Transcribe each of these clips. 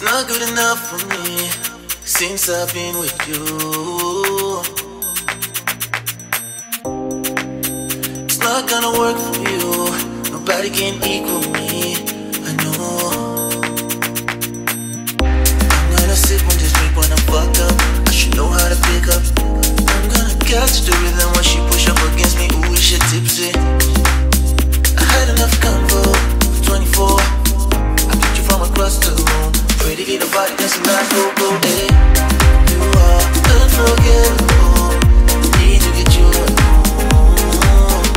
It's not good enough for me since I've been with you. It's not gonna work for you. Nobody can equal me, I know. I'm gonna sip on this drink when I'm fucked up. I should know how to pick up. I'm gonna catch the rhythm when she push up against me. Ooh, is she tipsy? I had enough convo for 24. From across the room, ready to get a body dancing like go-go. Hey, you are unforgettable. Need to get you alone.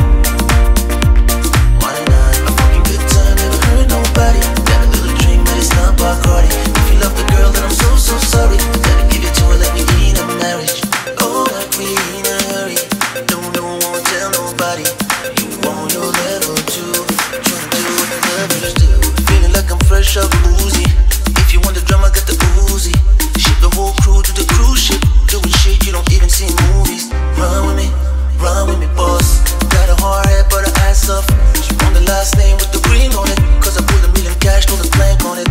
One night, a fucking good time, never hurt nobody. Got a little drink, but it's not Bacardi. If you love the girl, then I'm so, so sorry. I gotta give it to her, let me in a marriage. Oh, like we in a hurry. No, won't tell nobody. You want your level too. Trying to do what the lovers do. I'm fresh out of Uzi. If you want the drama, got the Uzi. Ship the whole crew to the cruise ship. Doing shit you don't even see in movies. Run with me, boss. Got a hard head, but her ass off. She won the last name with the green on it. Cause I put $1 million cash, throw the blank on it.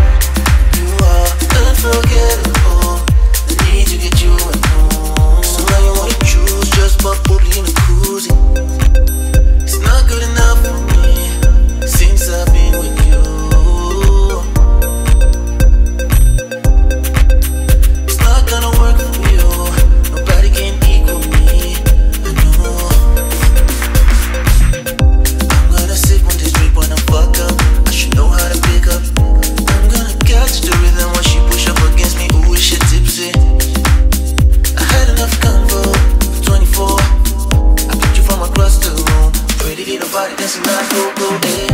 You are unforgettable. I need to get you at home. So now you wanna choose, just pop bubbly in a cruising. It's not good enough for me since I've been with you. Dancing like go-go, eh?